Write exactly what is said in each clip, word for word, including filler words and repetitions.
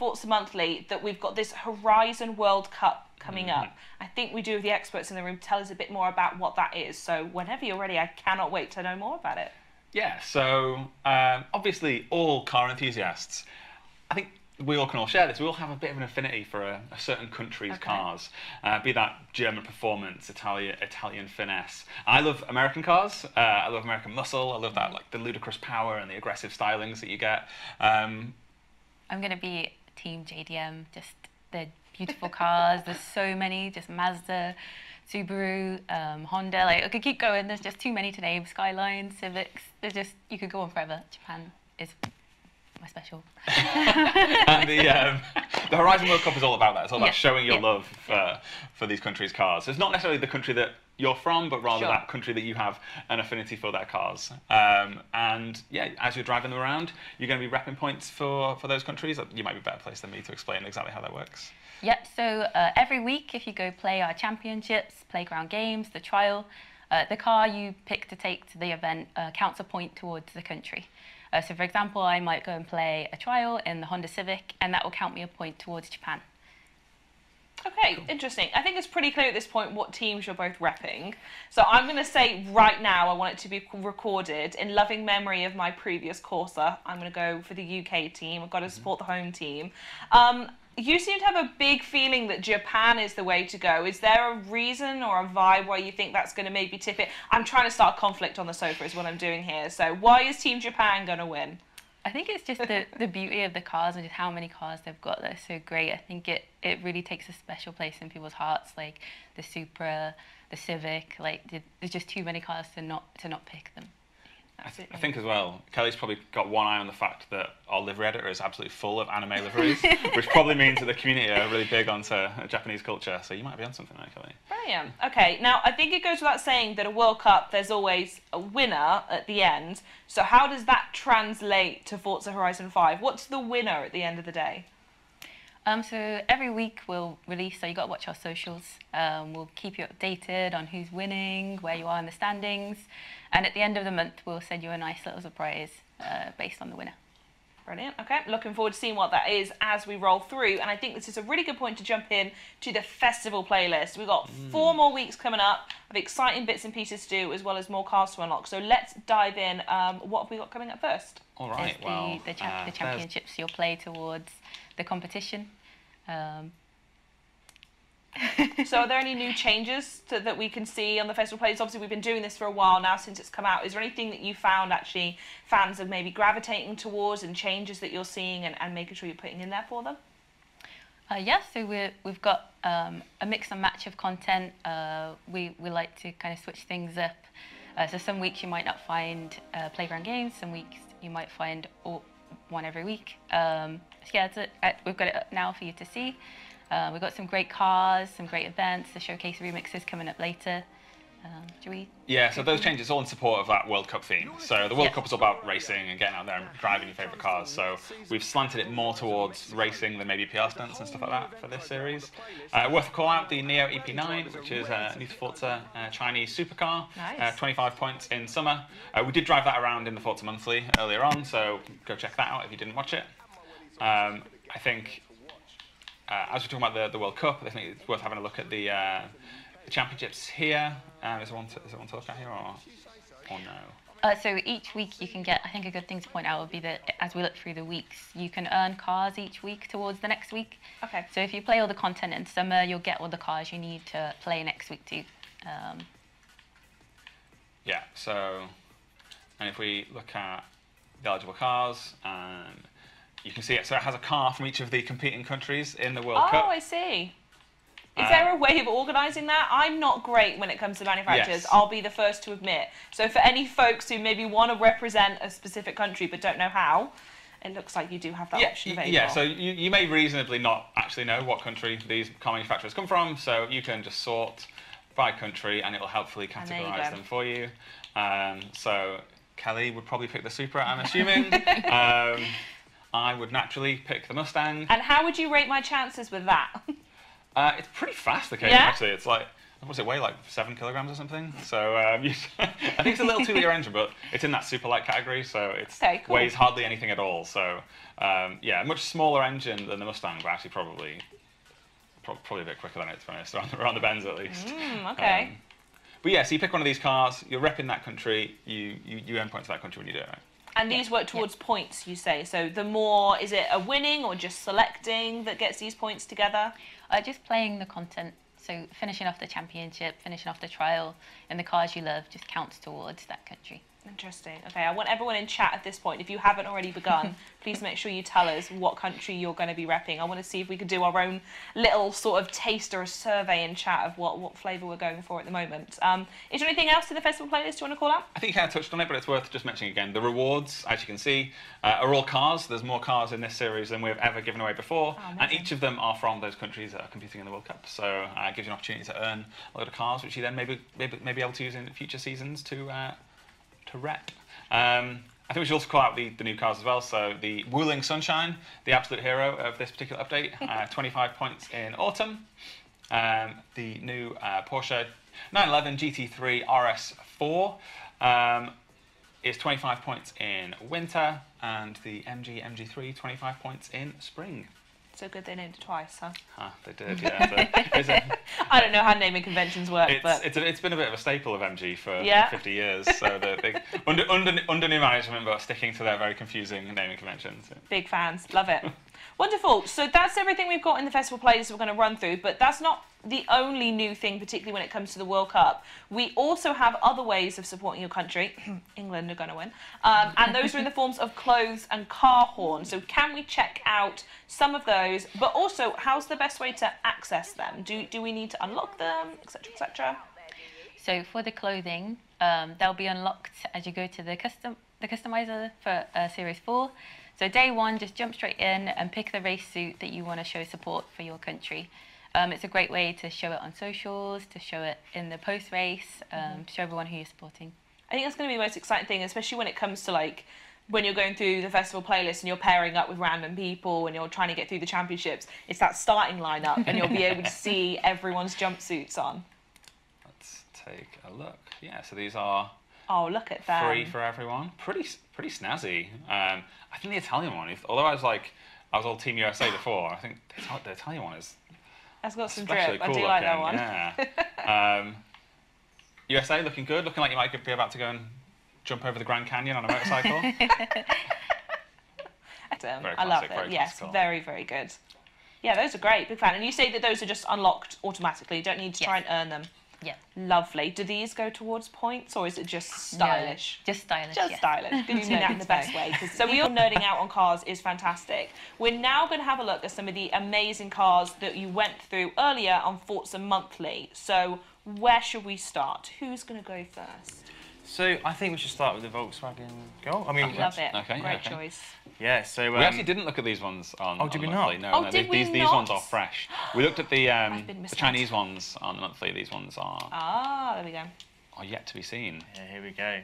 Forza Monthly that we've got this Horizon World Cup coming mm. up. I think we do have the experts in the room. Tell us a bit more about what that is. So whenever you're ready, I cannot wait to know more about it. Yeah, so um, obviously all car enthusiasts, I think we all can all share this, we all have a bit of an affinity for a, a certain country's okay. cars, uh, be that German performance, Italian, Italian finesse. I love American cars, uh, I love American muscle, I love that, like the ludicrous power and the aggressive stylings that you get. Um, I'm going to be team J D M, just the beautiful cars, there's so many, just Mazda, Subaru, um, Honda, like I could keep going, there's just too many to name, Skyline, Civics, there's just, you could go on forever. Japan is my special. And the, um, the Horizon World Cup is all about that, it's all about yeah. showing your yeah. love for, yeah. for these countries' cars. So it's not necessarily the country that you're from, but rather sure. that country that you have an affinity for their cars. Um, and yeah, as you're driving them around, you're going to be repping points for, for those countries. You might be better placed than me to explain exactly how that works. Yep, so uh, every week, if you go play our championships, playground games, the trial, uh, the car you pick to take to the event uh, counts a point towards the country. Uh, so for example, I might go and play a trial in the Honda Civic, and that will count me a point towards Japan. Okay, cool. Interesting. I think it's pretty clear at this point what teams you're both repping. So I'm going to say right now, I want it to be recorded in loving memory of my previous Corsa. I'm going to go for the U K team. I've got to support the home team. Um, you seem to have a big feeling that Japan is the way to go. Is there a reason or a vibe why you think that's going to maybe tip it? I'm trying to start conflict on the sofa is what I'm doing here. So why is Team Japan going to win? I think it's just the, the beauty of the cars and just how many cars they've got that are so great. I think it, it really takes a special place in people's hearts, like the Supra, the Civic, like the, there's just too many cars to not, to not pick them. I, th I think as well, Kelly's probably got one eye on the fact that our livery editor is absolutely full of anime liveries, which probably means that the community are really big onto Japanese culture, so you might be on something there, Kelly. Brilliant. Okay, now I think it goes without saying that a World Cup, there's always a winner at the end, so how does that translate to Forza Horizon five? What's the winner at the end of the day? Um, so every week we'll release, so you've got to watch our socials. Um, we'll keep you updated on who's winning, where you are in the standings. And at the end of the month, we'll send you a nice little surprise uh, based on the winner. Brilliant. Okay, looking forward to seeing what that is as we roll through. And I think this is a really good point to jump in to the festival playlist. We've got mm. four more weeks coming up of exciting bits and pieces to do, as well as more cars to unlock. So let's dive in. Um, what have we got coming up first? All right, the, well... The, cha uh, the championships you'll play towards the competition. Um, so are there any new changes to, that we can see on the festival playlist? Obviously, we've been doing this for a while now since it's come out. Is there anything that you found actually fans are maybe gravitating towards and changes that you're seeing and, and making sure you're putting in there for them? Uh, yeah, so we're, we've got um, a mix and match of content. Uh, we, we like to kind of switch things up. Uh, so some weeks you might not find uh, playground games, some weeks you might find all, one every week. Um, so yeah, it's a, uh, we've got it up now for you to see. Uh, we've got some great cars, some great events, the showcase remixes coming up later. Um, do we? Yeah, so those changes all in support of that World Cup theme. So the World yeah. Cup is all about racing and getting out there and driving your favourite cars. So we've slanted it more towards racing than maybe P R stunts and stuff like that for this series. Uh, worth a call out, the Neo E P nine, which is a new to Forza uh, Chinese supercar, nice. uh, twenty-five points in summer. Uh, we did drive that around in the Forza Monthly earlier on, so go check that out if you didn't watch it. Um, I think... Uh, as we're talking about the, the World Cup, I think it's worth having a look at the, uh, the championships here. Um, is, there one to, is there one to look at here or, or no? Uh, so each week you can get, I think a good thing to point out would be that as we look through the weeks, you can earn cars each week towards the next week. Okay. So if you play all the content in summer, you'll get all the cars you need to play next week too. Um. Yeah, so, and if we look at the eligible cars, um, you can see it, so it has a car from each of the competing countries in the World oh, Cup. Oh, I see. Is uh, there a way of organising that? I'm not great when it comes to manufacturers, yes. I'll be the first to admit. So for any folks who maybe want to represent a specific country but don't know how, it looks like you do have that yeah, option available. Yeah, so you, you may reasonably not actually know what country these car manufacturers come from, so you can just sort by country and it will helpfully categorise them for you. Um, so Kelly would probably pick the Supra, I'm assuming. um, I would naturally pick the Mustang. And how would you rate my chances with that? uh, it's pretty fast, the case, yeah? actually. It's like What does it weigh, like seven kilograms or something? So um, you, I think it's a little two-liter engine, but it's in that super light category, so it okay, cool. weighs hardly anything at all. So um, yeah, a much smaller engine than the Mustang, but actually probably pro probably a bit quicker than it, to be honest, around the, around the Benz at least. Mm, okay. Um, but yeah, so you pick one of these cars, you're repping that country, you, you, you earn points for that country when you do it, right? And these yeah. work towards yeah. points, you say. So the more, is it a winning or just selecting that gets these points together? Uh, just playing the content. So finishing off the championship, finishing off the trial, and the cars you love just counts towards that country. Interesting. Okay, I want everyone in chat at this point, if you haven't already begun, please make sure you tell us what country you're going to be repping. I want to see if we could do our own little sort of taste or a survey in chat of what, what flavour we're going for at the moment. Um, is there anything else to the festival playlist you want to call out? I think you kind of touched on it, but it's worth just mentioning again. The rewards, as you can see, uh, are all cars. There's more cars in this series than we've ever given away before. Oh, and each of them are from those countries that are competing in the World Cup. So uh, it gives you an opportunity to earn a load of cars, which you then maybe maybe, maybe able to use in future seasons to... Uh, to rep. Um, I think we should also call out the, the new cars as well. So the Wuling Sunshine, the absolute hero of this particular update, uh, twenty-five points in autumn. Um, the new uh, Porsche nine eleven G T three R S four um, is twenty-five points in winter, and the M G M G three, twenty-five points in spring. So good they named it twice, huh? Ah, they did, yeah. So, a, I don't know how naming conventions work, it's, but... It's, a, it's been a bit of a staple of M G for yeah. fifty years, so they're big, under, under, under new management, but sticking to their very confusing naming conventions. So. Big fans, love it. Wonderful. So that's everything we've got in the festival playlist we're going to run through, but that's not the only new thing, particularly when it comes to the World Cup. We also have other ways of supporting your country. England are going to win. Um, and those are in the forms of clothes and car horns. So can we check out some of those? But also, how's the best way to access them? Do, do we need to unlock them, et cetera, et cetera? So for the clothing, um, they'll be unlocked as you go to the custom the customizer for uh, Series four. So day one, just jump straight in and pick the race suit that you want to show support for your country. Um, it's a great way to show it on socials, to show it in the post-race, um, mm-hmm. to show everyone who you're supporting. I think that's going to be the most exciting thing, especially when it comes to like when you're going through the festival playlist and you're pairing up with random people and you're trying to get through the championships. It's that starting lineup, and you'll be able to see everyone's jumpsuits on. Let's take a look. Yeah, so these are. Oh, look at that! Free for everyone. Pretty, pretty snazzy. Um, I think the Italian one. If, although I was like, I was all Team U S A before. I think the Italian one is. That's got some drip. Cool I do looking. Like that one. Yeah. um, U S A looking good. Looking like you might be about to go and jump over the Grand Canyon on a motorcycle. Very classic, I love it. Very yes, classical. Very, very good. Yeah, those are great. Big fan. And you say that those are just unlocked automatically. You don't need to yes. try and earn them. Yeah. Lovely. Do these go towards points, or is it just stylish? No, just stylish. Just yeah. stylish. Good to do that in the best way. So we all nerding out on cars is fantastic. We're now going to have a look at some of the amazing cars that you went through earlier on Forza Monthly. So where should we start? Who's going to go first? So I think we should start with the Volkswagen Golf. I mean, I love it. Okay, great okay. choice. Yeah. So um, we actually didn't look at these ones on. Oh, did on we monthly. not? No, oh, no. Did these, we these, not? These ones are fresh. We looked at the, um, the Chinese ones on the monthly. These ones are. Ah, there we go. Are yet to be seen. Yeah, here we go.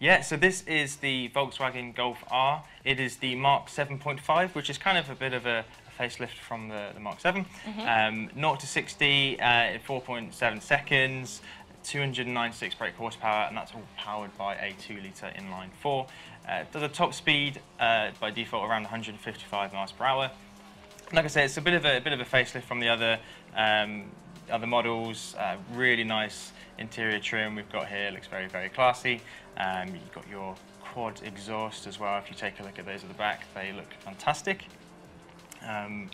Yeah. So this is the Volkswagen Golf R. It is the Mark seven point five, which is kind of a bit of a facelift from the, the Mark seven. Mm-hmm. um, zero to sixty uh, in four point seven seconds. two hundred ninety-six brake horsepower, and that's all powered by a two litre inline four. Uh, does a top speed uh, by default around one hundred fifty-five miles per hour. Like I said, it's a bit of a, a bit of a facelift from the other um, other models. Uh, really nice interior trim we've got here. Looks very very classy. Um, you've got your quad exhaust as well. If you take a look at those at the back, they look fantastic. Um,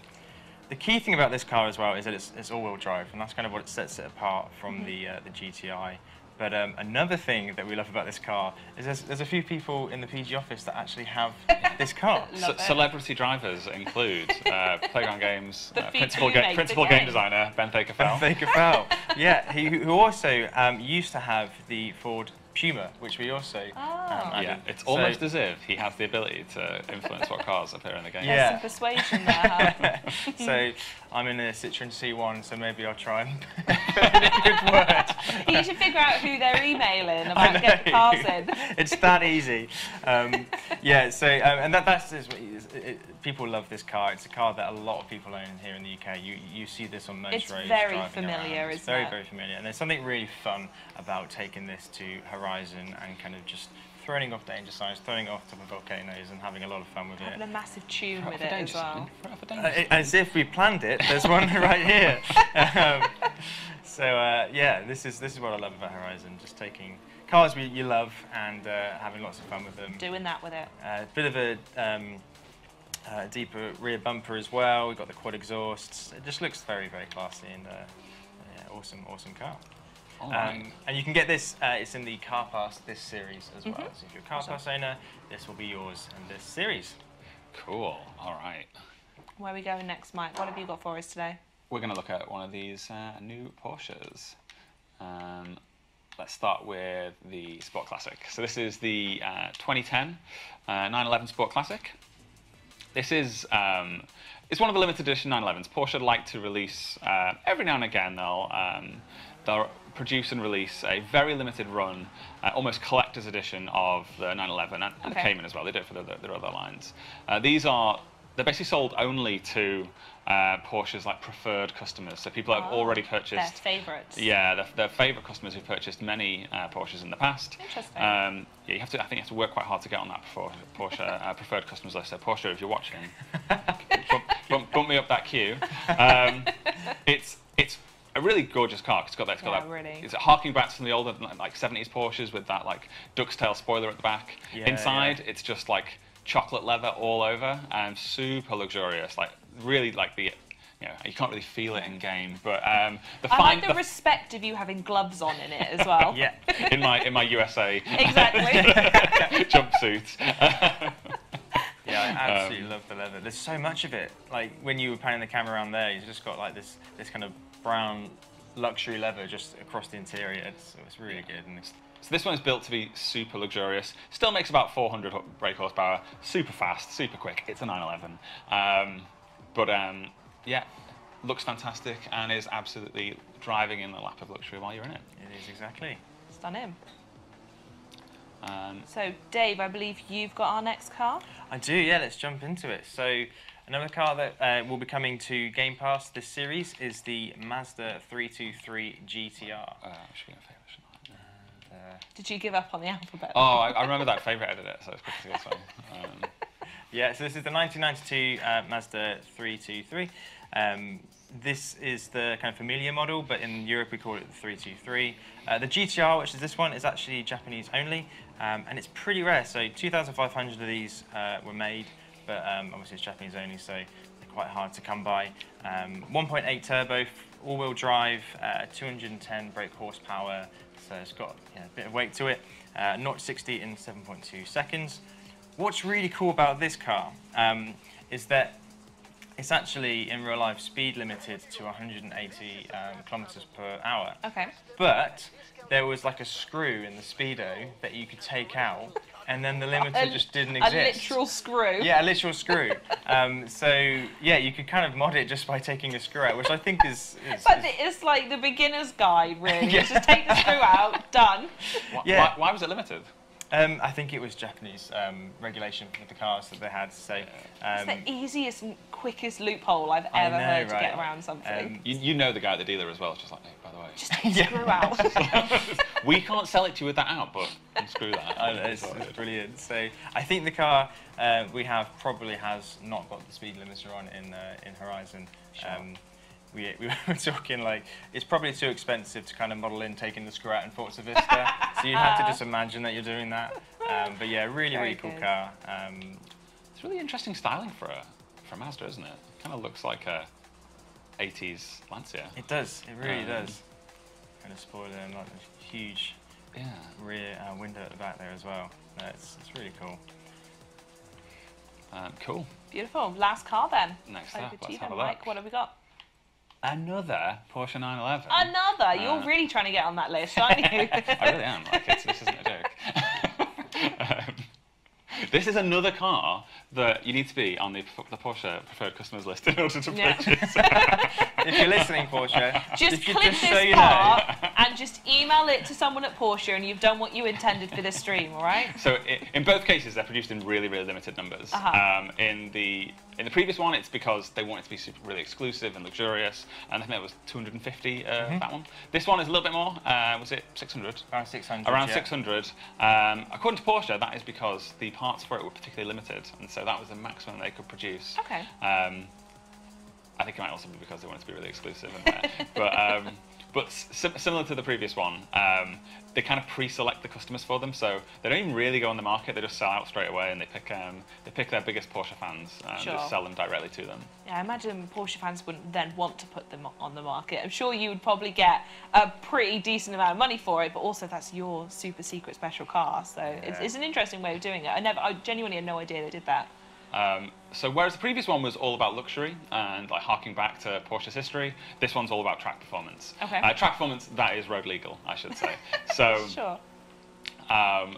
The key thing about this car as well is that it's, it's all-wheel drive, and that's kind of what sets it apart from the, uh, the G T I. But um, another thing that we love about this car is there's, there's a few people in the P G office that actually have this car. Ce it. Celebrity drivers include uh, Playground Games uh, principal, ga principal game. game designer Ben Thaker-Fell. Ben Thaker-Fell, yeah, he, who also um, used to have the Ford Puma, which we also oh. um, added. Yeah, it's so, almost as if he has the ability to influence what cars appear in the game. Yeah, some persuasion there. So I'm in a Citroen C one, so maybe I'll try and put in a good word You should figure out who they're emailing about getting the cars in. It's that easy. Um, yeah, so, um, and that, that's, it, it, people love this car. It's a car that a lot of people own here in the U K. You, you see this on most roads. It's very familiar, isn't it? It's very, very familiar. And there's something really fun about taking this to Horizon and kind of just throwing off danger signs, throwing off top of volcanoes, and having a lot of fun with it. Having a massive tune with it as well. As if we planned it. There's one right here. Um, so uh, yeah, this is this is what I love about Horizon. Just taking cars we, you love and uh, having lots of fun with them. Doing that with it. A uh, bit of a um, uh, deeper rear bumper as well. We've got the quad exhausts. It just looks very, very classy and uh, yeah, awesome, awesome car. Um, right. And you can get this, uh, it's in the CarPass this series as well. Mm-hmm. So if you're a CarPass owner, this will be yours in this series. Cool, all right. Where are we going next, Mike? What have you got for us today? We're going to look at one of these uh, new Porsches. Um, let's start with the Sport Classic. So this is the uh, twenty ten uh, nine eleven Sport Classic. This is, um, it's one of the limited edition nine elevens. Porsche like to release, uh, every now and again, they'll, um, they'll produce and release a very limited run, uh, almost collector's edition of the nine eleven and, and okay. the Cayman as well. They do it for their, their other lines. Uh, these are, they're basically sold only to uh, Porsche's like preferred customers. So people that oh, have already purchased. Their favourites. Yeah, their, their favourite customers who've purchased many uh, Porsches in the past. Interesting. Um, yeah, you have to, I think you have to work quite hard to get on that before Porsche uh, preferred customers list. So Porsche, if you're watching, bump, bump, bump me up that queue. Um, it's, it's, a really gorgeous car. It's got that. It's got yeah, that. Really. It's harking back to some of the older like seventies Porsches with that like duck's tail spoiler at the back. Yeah, Inside, yeah. it's just like chocolate leather all over and super luxurious. Like really, like the you know you can't really feel it in game, but um, the I fine, like the, the respect of you having gloves on in it as well. yeah, in my in my U S A exactly jumpsuits. Yeah, I absolutely um, love the leather. There's so much of it. Like when you were panning the camera around there, you just got like this this kind of brown luxury leather just across the interior. It's, it's really yeah. good. And it's so this one's built to be super luxurious. Still makes about four hundred brake horsepower. Super fast, super quick. It's a nine eleven, um, but um, yeah, looks fantastic and is absolutely driving in the lap of luxury while you're in it. It is exactly. Stunning. Um, so, Dave, I believe you've got our next car. I do, yeah, let's jump into it. So, another car that uh, will be coming to Game Pass this series is the Mazda three two three G T R. Uh, and, uh, Did you give up on the alphabet? Oh, I, I remember that favourite edit, so it's good to go. Um, yeah, so this is the nineteen ninety-two uh, Mazda three two three. Um, This is the kind of familiar model, but in Europe we call it the three two three. Uh, the G T R, which is this one, is actually Japanese only, um, and it's pretty rare. So two thousand five hundred of these uh, were made, but um, obviously it's Japanese only, so they're quite hard to come by. Um, one point eight turbo, all-wheel drive, uh, two hundred and ten brake horsepower, so it's got you know, a bit of weight to it. Uh, zero to sixty in seven point two seconds. What's really cool about this car um, is that it's actually, in real life, speed limited to one hundred and eighty um, kilometers per hour. Okay. But there was like a screw in the speedo that you could take out, and then the limiter a, just didn't exist. A literal screw. Yeah, a literal screw. um, so, yeah, you could kind of mod it just by taking a screw out, which I think is... is but is, it's like the beginner's guide, really. Yeah. Just take the screw out, done. Why, yeah. why, why was it limited? Um, I think it was Japanese um, regulation with the cars that they had. So um, it's the easiest and quickest loophole I've ever know, heard right? to get around something. Um, you, you know the guy at the dealer as well. It's just like, hey, by the way, just screw out. We can't sell it to you with that out, but screw that. I know, it's, it's brilliant. So I think the car uh, we have probably has not got the speed limiter on in uh, in Horizon. Sure. Um, We, we were talking like, it's probably too expensive to kind of model in taking the screw out in Forza Vista, so you have to just imagine that you're doing that. Um, but yeah, really, Very really cool good. car. Um, it's really interesting styling for a, for a Mazda, isn't it? It kind of looks like a eighties Lancia. It does, it really um, does. Kind of spoiler and like a huge yeah. rear uh, window at the back there as well. No, it's, it's really cool. Um, cool. Beautiful. Last car then. Next up, let's have a look. Mike, what have we got? Another Porsche nine eleven. Another? You're uh, really trying to get on that list, aren't you? I really am. Like, it's, this isn't a joke. um, this is another car that you need to be on the, the Porsche preferred customers list in order to yeah. purchase. If you're listening, Porsche, just click this so you know. and just email it to someone at Porsche, and you've done what you intended for this stream, all right? So it, in both cases, they're produced in really, really limited numbers. Uh-huh. um, in the in the previous one, it's because they want it to be super, really exclusive and luxurious, and I think it was two hundred fifty. Uh, mm-hmm. That one. This one is a little bit more. Uh, was it six hundred? Around six hundred. Around yeah. six hundred. Um, according to Porsche, that is because the parts for it were particularly limited, and so that was the maximum they could produce. Okay. Um, I think it might also be because they want it to be really exclusive. And but um, but similar to the previous one, um, they kind of pre-select the customers for them, so they don't even really go on the market. They just sell out straight away, and they pick um, they pick their biggest Porsche fans and sure. just sell them directly to them. Yeah, I imagine Porsche fans wouldn't then want to put them on the market. I'm sure you would probably get a pretty decent amount of money for it, but also that's your super secret special car, so yeah. it's, it's an interesting way of doing it. I never, I genuinely had no idea they did that. Um, so whereas the previous one was all about luxury and like harking back to Porsche's history, this one's all about track performance. Okay. Uh, track performance, that is road legal, I should say. So, sure. Um,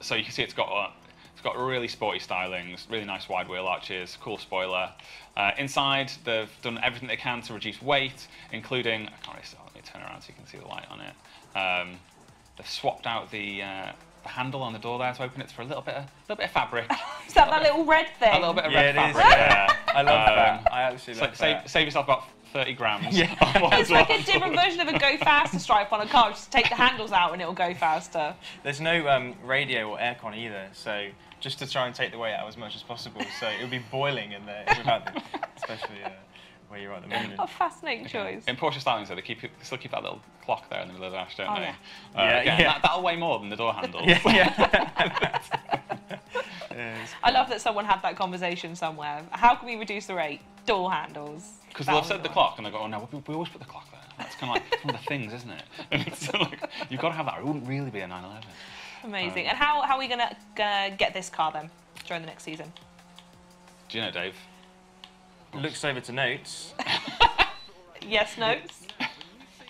so you can see it's got a, it's got really sporty stylings, really nice wide wheel arches, cool spoiler. Uh, inside, they've done everything they can to reduce weight, including I can't really start, let me turn around so you can see the light on it. Um, they've swapped out the. Uh, The handle on the door there to open it for a little bit, of, little bit of fabric. Is that that little red thing? A little bit of yeah, red it fabric. Is, yeah, I love um, that. I actually love so, that. Save, save yourself about thirty grams. Yeah. It's like a different version of a go faster stripe on a car. Just take the handles out and it'll go faster. There's no um, radio or aircon either, so just to try and take the weight out as much as possible. So it'll be boiling in there, without the, especially. Uh, where you're at the moment. What a fascinating okay. choice. In Porsche stylings, though, they keep, they still keep that little clock there in the middle of the dash, don't oh, they? Yeah. Uh, yeah, again, yeah. That, that'll weigh more than the door handle. Yeah, yeah. I love that someone had that conversation somewhere. How can we reduce the rate? Door handles. Because they'll set the clock, and they go, oh, no, we, we always put the clock there. That's kind of like it's one of the things, isn't it? And so, like, you've got to have that. It wouldn't really be a nine eleven. Amazing. Um, and how, how are we going to get this car, then, during the next season? Do you know, Dave? Looks over to notes. Yes, notes.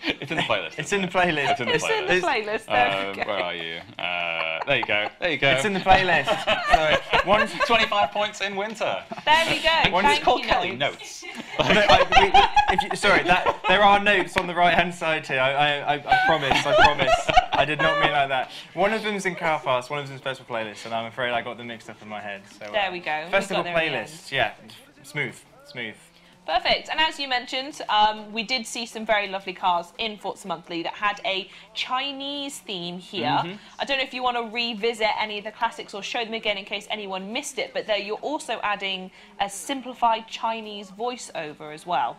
It's in the playlist. It's in the playlist. It's in the it's playlist. In the playlist. There um, we go. Where are you? Uh, there you go. There you go. It's in the playlist. So one's twenty-five points in winter. There we go. One's Thank called you Kelly Notes. notes. if you, sorry, that, there are notes on the right-hand side here. I, I, I, I promise. I promise. I did not mean like that. One of them's in CarPass. One of them's in special playlist, and I'm afraid I got them mixed up in my head. So, uh, there we go. Festival we playlist. Yeah, smooth. Smooth. Perfect. And as you mentioned, um, we did see some very lovely cars in Forza Monthly that had a Chinese theme here. Mm-hmm. I don't know if you want to revisit any of the classics or show them again in case anyone missed it, but there you're also adding a simplified Chinese voiceover as well.